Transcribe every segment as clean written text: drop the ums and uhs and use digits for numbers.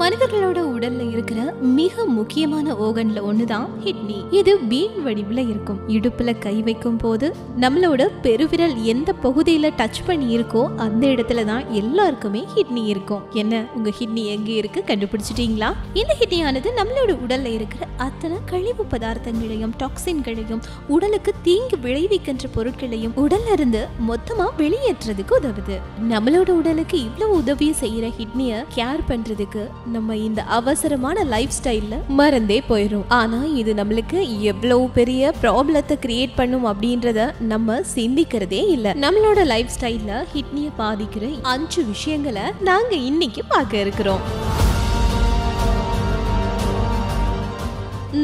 மனிதர்களோட உடல்ல இருக்கிற மிக முக்கியமான ஓர்கன்ல ஒண்ணுதான் கிட்னி. இது பீன் வடிவுல இருக்கும். இடுப்புல கை வைக்கும் போது நம்மளோட பெருவிரல் எந்த பகுதியில டச் பண்ணி இருக்கோ அந்த இடத்துல தான் எல்லாருக்குமே கிட்னி இருக்கும். என்ன உங்க கிட்னி எங்க இருக்கு கண்டுபிடிச்சிட்டீங்களா? இந்த கிட்னியானது நம்மளோட உடல்ல இருக்கிற அத்தனை கழிவு பதார்த்தங்களையும் டாக்சின்களையும் உடலுக்கு தீங்கு விளைவிக்கின்ற பொருட்களையும் உடல்ல இருந்து மொத்தமா வெளியேற்றதுக்கு உதவுது. நம்மளோட உடலுக்கு இவ்வளவு உதவி செய்யற கிட்னியை கேர் பண்றதுக்கு நம்ம இந்த அவசரமான லைஃப் ஸ்டைல்ல மறந்தே போயிடும். ஆனா இது நம்மளுக்கு எவ்வளவு பெரிய ப்ராப்ளத்தை கிரியேட் பண்ணும் அப்படின்றத நம்ம சிந்திக்கிறதே இல்ல. நம்மளோட லைஃப் ஸ்டைல்ல கிட்னியை பாதிக்கிற 5 விஷயங்களை நாங்க இன்னைக்கு பார்க்க இருக்கிறோம்.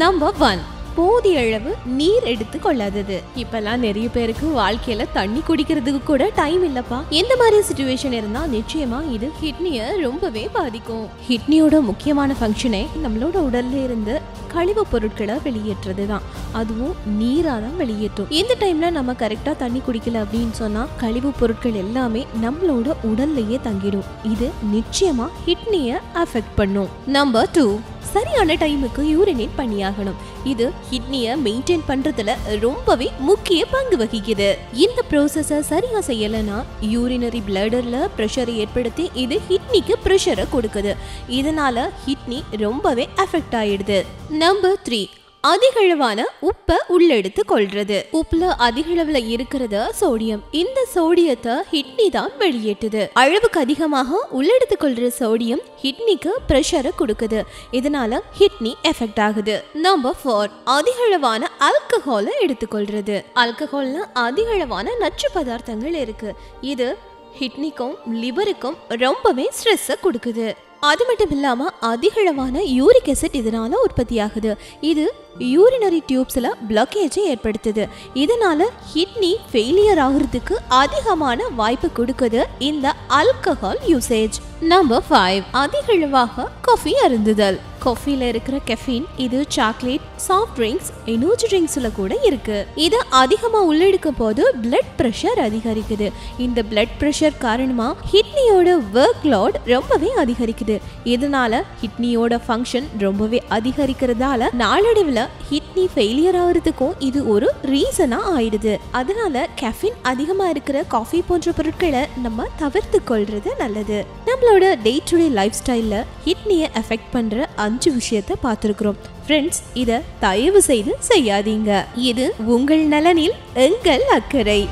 நம்பர் 1, போதிய அளவு நீர் எடுத்து கொள்ளாதது. இப்பெல்லாம் நிறைய பேருக்கு வாழ்க்கையில தண்ணி குடிக்கிறதுக்கு கூட டைம் இல்லப்பா. இந்த மாதிரி சிச்சுவேஷன் இருந்தா நிச்சயமா இது கிட்னியை ரொம்பவே பாதிக்கும். கிட்னியோட முக்கியமான ஃபங்க்ஷனே நம்மளோட உடல்ல இருந்து கழிவு பொருட்களை வெளியேற்றது தான். அதுவும் நீரா தான் வெளியேற்றும். இந்த டைம்ல நம்ம கரெக்டா தண்ணி குடிக்கல அப்படின்னு சொன்னா கழிவு பொருட்கள் எல்லாமே நம்மளோட உடல்லையே தங்கிடும். இது நிச்சயமா கிட்னியை அஃபெக்ட் பண்ணும். நம்பர் 2, சரியான டைமுக்கு யூரினேட் பண்ணியாகணும். இது கிட்னியை மெயின்டைன் பண்றதுல ரொம்பவே முக்கிய பங்கு வகிக்குது. இந்த ப்ராசஸை சரியா செய்யலைன்னா யூரினரி பிளடர்ல ப்ரெஷரை ஏற்படுத்தி இது கிட்னிக்கு ப்ரெஷரை கொடுக்குது. இதனால கிட்னி ரொம்பவே அஃபெக்ட் ஆயிடுது. நம்பர் 3, அதிகளவான உப்பை உள்ளெடுத்து கொள்றது. உப்புல அதிகளவுல இருக்கிறது சோடியம். இந்த சோடியத்தை கிட்னி தான் வெளியேற்றுது. அளவுக்கு அதிகமாக உள்ளெடுத்து கொள்ற சோடியம் கிட்னிக்கு பிரஷரை கொடுக்குது. இதனால கிட்னி எஃபெக்ட் ஆகுது. நம்பர் 4, அதிகளவான ஆல்கஹாலை எடுத்துக்கொள்றது. ஆல்கஹால்ல அதிகளவான நச்சு பதார்த்தங்கள் இருக்கு. இது கிட்னிக்கும் லிவருக்கும் ரொம்பவே ஸ்ட்ரெஸ்ஸை கொடுக்குது. அது மட்டும் இல்லாம அதிகளவான யூரிக் அசிட் இதனால உற்பத்தி ஆகுது. இது யூரினரி டியூப்ஸ்ல பிளாக்கேஜை ஏற்படுத்துது. இதனால கிட்னி ஃபெயிலியர் ஆகுறதுக்கு அதிகமான வாய்ப்பு கொடுக்குது இந்த ஆல்கஹால் யூசேஜ். நம்பர் 5, அதிகளவாக காஃபி அருந்துதல். காஃபில இருக்கிற கெஃபீன் இது சாக்லேட், சாஃப்ட் ட்ரிங்க்ஸ், எனர்ஜி ட்ரிங்க்ஸ்ல கூட இருக்கு. இதை அதிகமா உள்ளெடுக்கும் போது பிளட் ப்ரெஷர் அதிகரிக்குது. இந்த பிளட் ப்ரெஷர் காரணமா கிட்னியோட ஒர்க் லோட் ரொம்பவே அதிகரிக்குது. இதனால கிட்னியோட ஃபங்க்ஷன் ரொம்பவே அதிகரிக்கிறதால நாளடைவில் கிட்னி ஃபெயிலியர் ஆகுறதுக்கும் இது ஒரு ரீசனா ஆயிடுது. அதனால கெஃபீன் அதிகமா இருக்கிற காஃபி போன்ற பொருட்களை நம்ம தவிர்த்து கொள்றது நல்லது. நம்மளோட டே டு டே லைஃப் ஸ்டைல்ல கிட்னியை அஃபெக்ட் பண்ற 5 விஷயத்தை பார்த்துருக்கிறோம். ஃப்ரெண்ட்ஸ், இதை தயவு செய்து செய்யாதீங்க. இது உங்கள் நலனில் எங்கள் அக்கறை.